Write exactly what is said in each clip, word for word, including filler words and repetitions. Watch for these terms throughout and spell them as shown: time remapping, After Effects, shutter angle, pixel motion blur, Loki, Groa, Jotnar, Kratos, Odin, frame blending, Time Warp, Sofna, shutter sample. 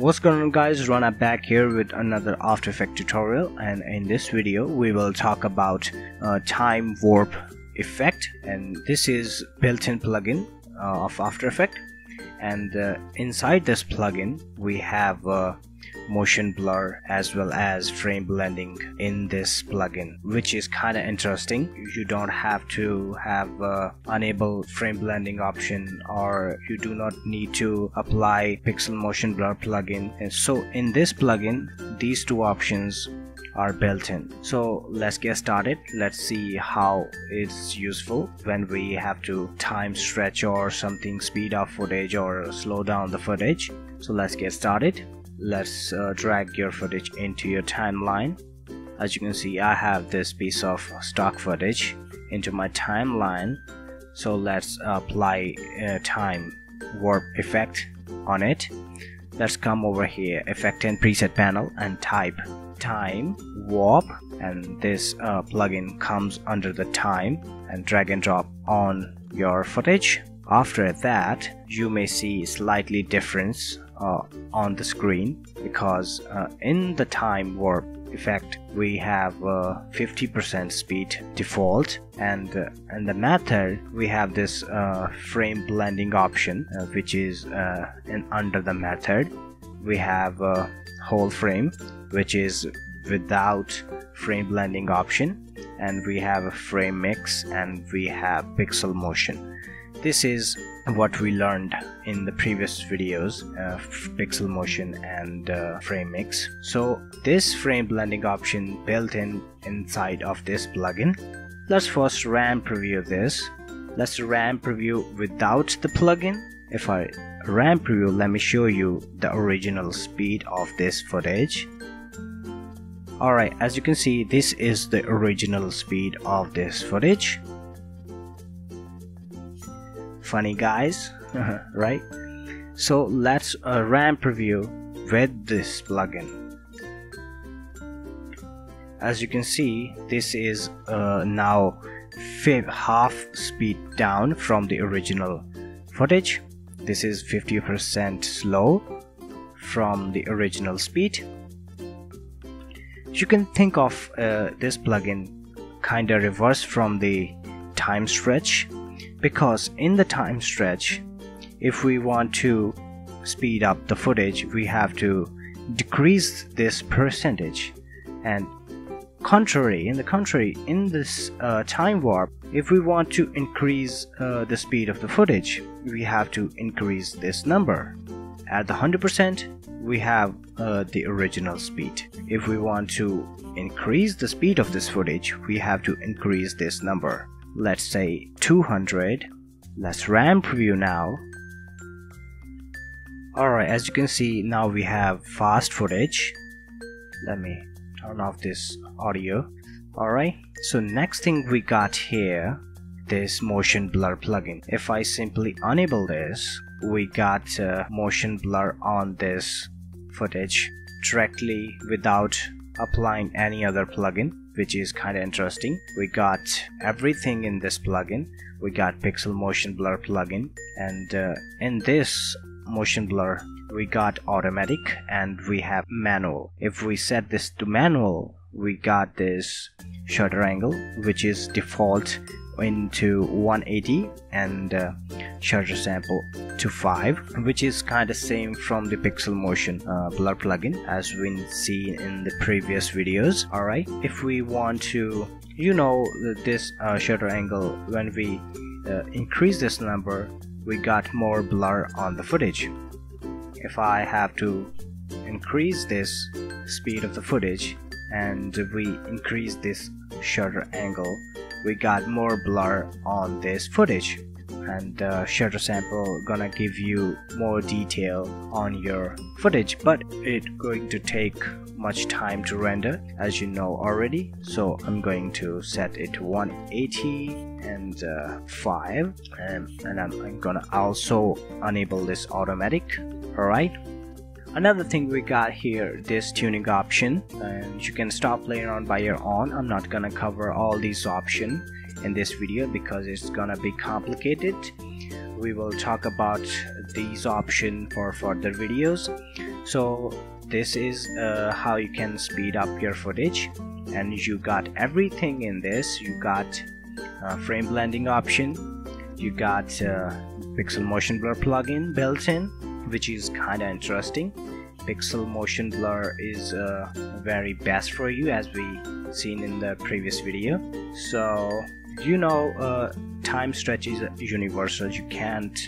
What's going on guys, Rana back here with another After Effects tutorial, and in this video we will talk about uh, Time Warp effect, and this is built-in plugin uh, of After Effects. And uh, inside this plugin we have uh, motion blur as well as frame blending in this plugin, which is kind of interesting. You don't have to have uh, unable frame blending option, or you do not need to apply pixel motion blur plugin. And so in this plugin these two options are built in. So let's get started. Let's see how it's useful when we have to time stretch or something, speed up footage or slow down the footage. So let's get started. Let's uh, drag your footage into your timeline. As you can see, I have this piece of stock footage into my timeline. So let's apply uh, time warp effect on it. Let's come over here, effect and preset panel, and type time warp, and this uh, plugin comes under the time, and drag and drop on your footage. After that you may see slightly difference uh, on the screen, because uh, in the time warp effect we have fifty percent uh, speed default, and uh, and the method we have this uh, frame blending option, uh, which is uh, in under the method we have uh, whole frame, which is without frame blending option, and we have a frame mix, and we have pixel motion. This is what we learned in the previous videos, uh, pixel motion and uh, frame mix. So this frame blending option built in inside of this plugin. Let's first RAM preview this. Let's RAM preview without the plugin. If I RAM preview, let me show you the original speed of this footage. Alright, as you can see, this is the original speed of this footage. Funny guys, right? So let's uh, RAM preview with this plugin. As you can see, this is uh, now half speed down from the original footage. This is fifty percent slow from the original speed. You can think of uh, this plugin kinda reverse from the time stretch, because in the time stretch if we want to speed up the footage we have to decrease this percentage, and contrary in the contrary in this uh, time warp, if we want to increase uh, the speed of the footage we have to increase this number. At the one hundred percent we have uh, the original speed. If we want to increase the speed of this footage we have to increase this number, let's say two hundred. Let's RAM preview now. Alright, as you can see now we have fast footage. Let me turn off this audio. Alright, so next thing we got here, this motion blur plugin. If I simply enable this, we got uh, motion blur on this footage directly without applying any other plugin, which is kind of interesting. We got everything in this plugin. We got pixel motion blur plugin, and uh, in this motion blur we got automatic and we have manual. If we set this to manual we got this shutter angle, which is default into one eighty, and uh, shutter sample to five, which is kind of same from the pixel motion uh, blur plugin as we see in the previous videos. Alright, if we want to, you know, this uh, shutter angle, when we uh, increase this number we got more blur on the footage. If I have to increase this speed of the footage and we increase this shutter angle we got more blur on this footage, and uh, shutter sample gonna give you more detail on your footage, but it's going to take much time to render as you know already. So I'm going to set it to one eighty and uh, five, and, and I'm, I'm gonna also enable this automatic. Alright, another thing we got here, this tuning option, and you can stop later on by your own. I'm not gonna cover all these options in this video because it's gonna be complicated. we will talk about these options for further videos. So this is uh, how you can speed up your footage, and you got everything in this. You got uh, frame blending option, you got uh, pixel motion blur plugin built in, which is kind of interesting. Pixel motion blur is uh, very best for you, as we seen in the previous video. So you know, uh, time stretch is universal. You can't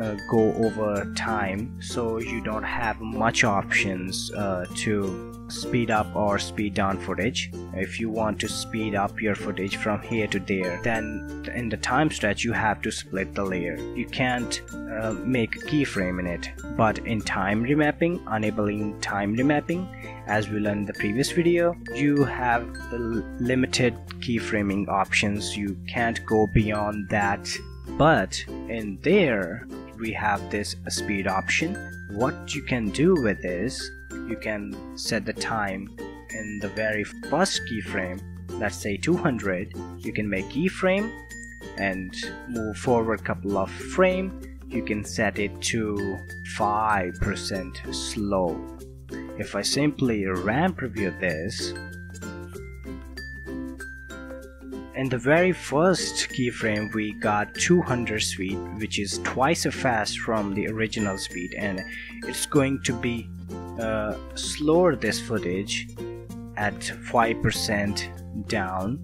uh, go over time, so you don't have much options uh, to speed up or speed down footage. If you want to speed up your footage from here to there, then in the time stretch you have to split the layer. You can't uh, make a keyframe in it. But in time remapping, enabling time remapping, as we learned in the previous video, you have limited keyframing options. You can't go beyond that. But in there we have this speed option. What you can do with this, you can set the time in the very first keyframe, let's say two hundred. You can make keyframe and move forward couple of frame. You can set it to five percent slow. If I simply RAM preview this, in the very first keyframe we got two hundred speed, which is twice as fast from the original speed, and it's going to be uh, slower this footage at five percent down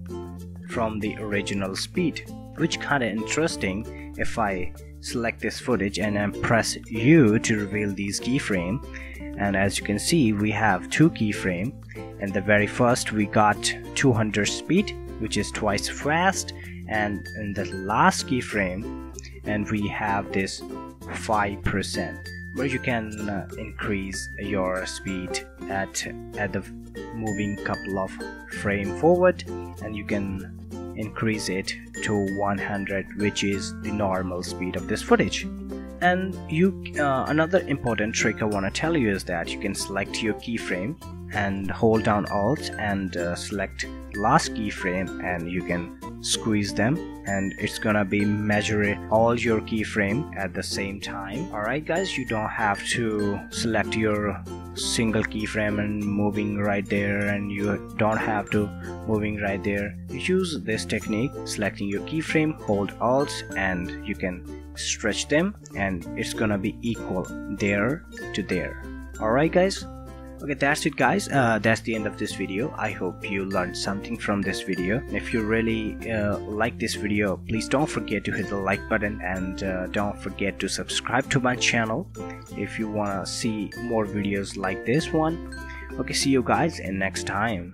from the original speed, which kind of interesting. If I select this footage and then press U to reveal these keyframe, and as you can see we have two keyframe. And the very first we got two hundred speed, which is twice fast, and in the last keyframe and we have this five percent, where you can uh, increase your speed at at the moving couple of frame forward, and you can increase it to one hundred, which is the normal speed of this footage. And you uh, another important trick I want to tell you is that you can select your keyframe and hold down Alt and uh, select last keyframe, and you can squeeze them, and it's gonna be measuring all your keyframe at the same time. Alright guys, you don't have to select your single keyframe and moving right there, and you don't have to moving right there. Use this technique, selecting your keyframe, hold Alt, and you can stretch them, and it's gonna be equal there to there. Alright guys, okay, that's it guys. Uh, that's the end of this video. I hope you learned something from this video. If you really uh, like this video, please don't forget to hit the like button, and uh, don't forget to subscribe to my channel if you wanna see more videos like this one. Okay, see you guys in next time.